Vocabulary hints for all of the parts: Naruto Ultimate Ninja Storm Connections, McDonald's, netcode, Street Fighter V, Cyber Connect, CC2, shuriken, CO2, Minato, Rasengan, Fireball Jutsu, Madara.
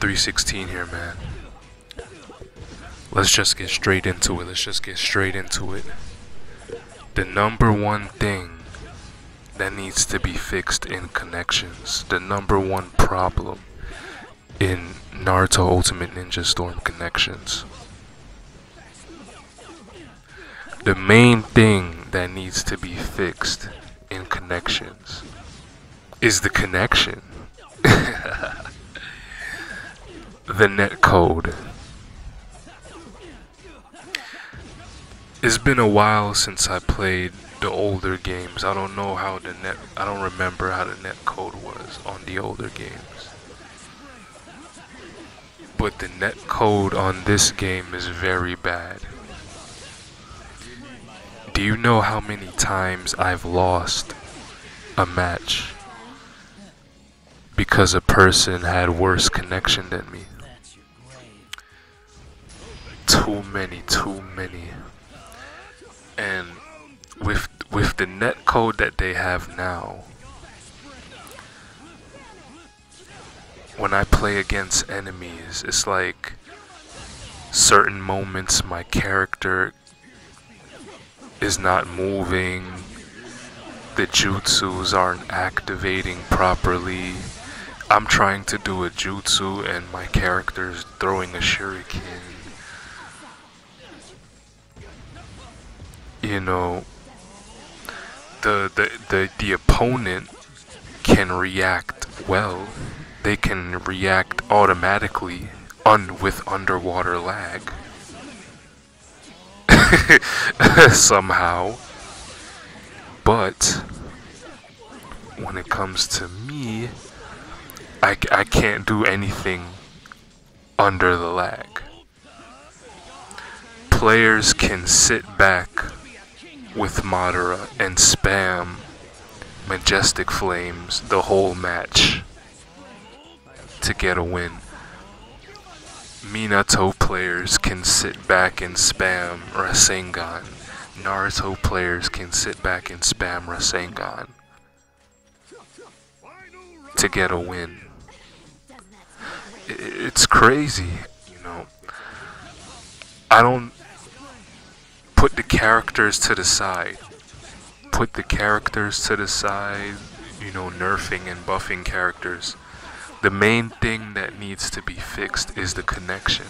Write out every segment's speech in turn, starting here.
316 here, man. Let's just get straight into it. Let's just get straight into it. The number one thing that needs to be fixed in Connections, the number one problem in Naruto Ultimate Ninja Storm Connections, the main thing that needs to be fixed in Connections is the connection. The netcode. It's been a while since I played the older games. I don't know how the net, I don't remember how the netcode was on the older games. But the netcode on this game is very bad. Do you know how many times I've lost a match because a person had worse connection than me? Too many. And with the netcode that they have now, when I play against enemies, it's like certain moments my character is not moving, the jutsus aren't activating properly. I'm trying to do a jutsu and my character's throwing a shuriken. You know, the opponent can react well. They can react automatically with underwater lag. Somehow. But when it comes to me, I can't do anything under the lag. Players can sit back with Madara and spam Majestic Flames the whole match to get a win. Minato players can sit back and spam Rasengan. Naruto players can sit back and spam Rasengan to get a win. It's crazy, you know. I don't... Put the characters to the side. Put the characters to the side, you know, nerfing and buffing characters. The main thing that needs to be fixed is the connection.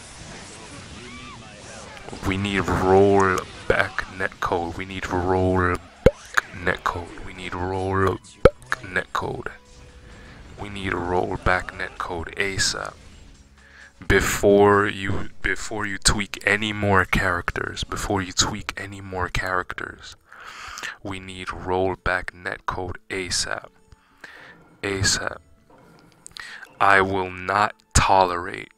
We need rollback netcode. We need rollback netcode. We need rollback netcode. We need rollback netcode ASAP. Before you tweak any more characters, we need rollback netcode ASAP. I will not tolerate.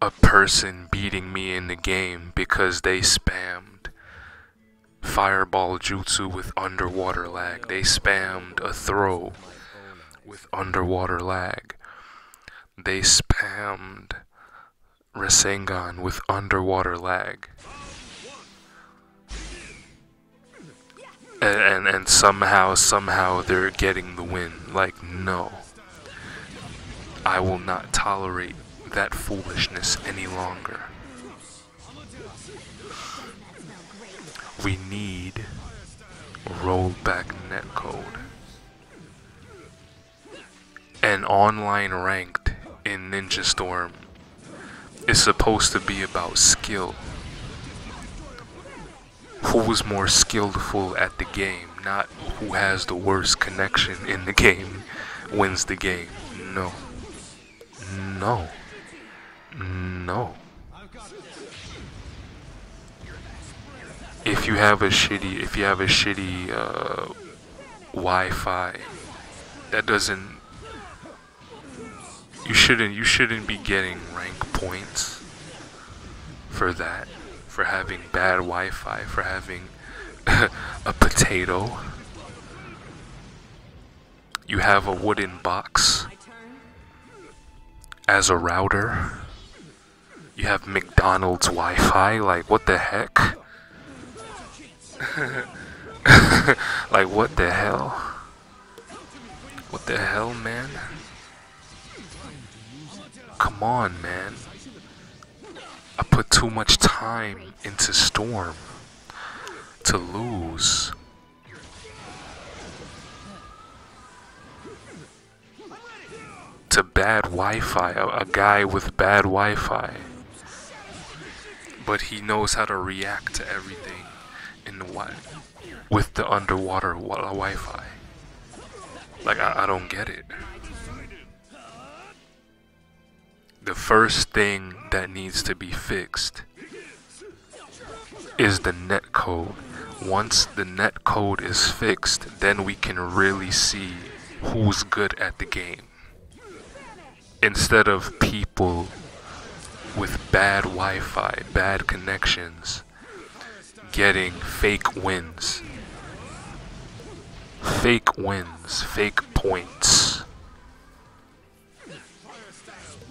A person beating me in the game because they spammed Fireball Jutsu with underwater lag. They spammed a throw with underwater lag. They spammed Rasengan with underwater lag. And somehow they're getting the win. Like, no. I will not tolerate that foolishness any longer. We need rollback netcode. And online ranked in Ninja Storm is supposed to be about skill. Who is more skillful at the game, not who has the worst connection in the game wins the game. No. If you have a shitty, Wi-Fi, that doesn't... You shouldn't be getting rank points for that, for having bad Wi-Fi, for having a potato. You have a wooden box as a router. You have McDonald's Wi-Fi. Like, what the heck? Like, what the hell? What the hell, man? Come on, man. I put too much time into Storm to lose. To bad Wi-Fi, a guy with bad Wi-Fi. But he knows how to react to everything in the with the underwater Wi-Fi. Like, I don't get it. The first thing that needs to be fixed is the netcode. Once the netcode is fixed, then we can really see who's good at the game. Instead of people with bad Wi-Fi, bad connections, getting fake wins. Fake wins, fake points.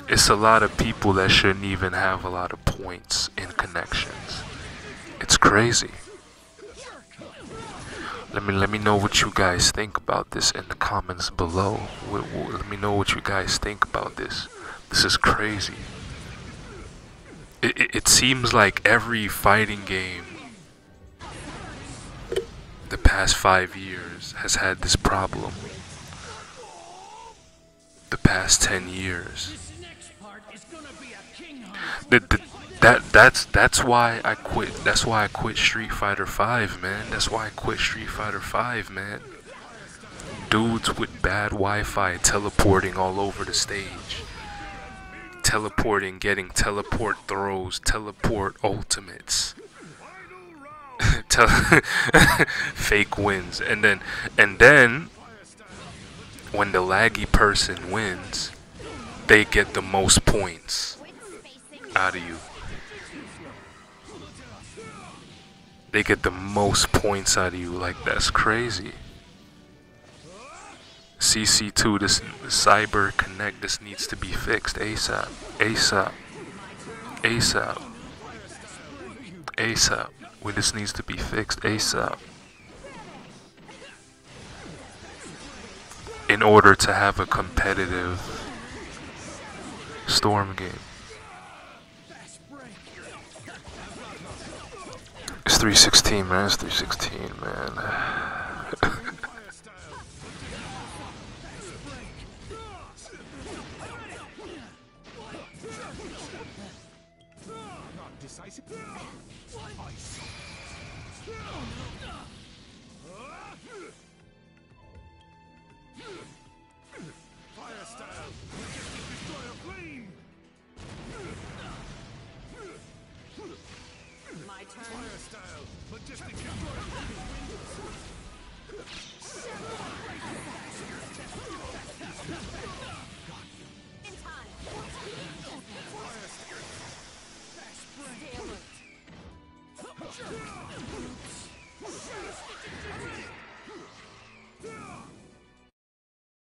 It's a lot of people that shouldn't even have a lot of points in connections. It's crazy. Let me know what you guys think about this in the comments below. Let me know what you guys think about this. This is crazy. It seems like every fighting game the past 5 years has had this problem. The past 10 years. That's why I quit. That's why I quit Street Fighter V, man. That's why I quit Street Fighter V, man. Dudes with bad Wi-Fi teleporting all over the stage. Teleporting, getting teleport throws, teleport ultimates. Fake wins, and then when the laggy person wins, they get the most points out of you. They get the most points out of you. Like, that's crazy. CC2, this Cyber Connect, this needs to be fixed ASAP. ASAP. ASAP. ASAP. Well, this needs to be fixed ASAP. In order to have a competitive Storm game. It's 3:16, man. It's 3:16, man. Fire style.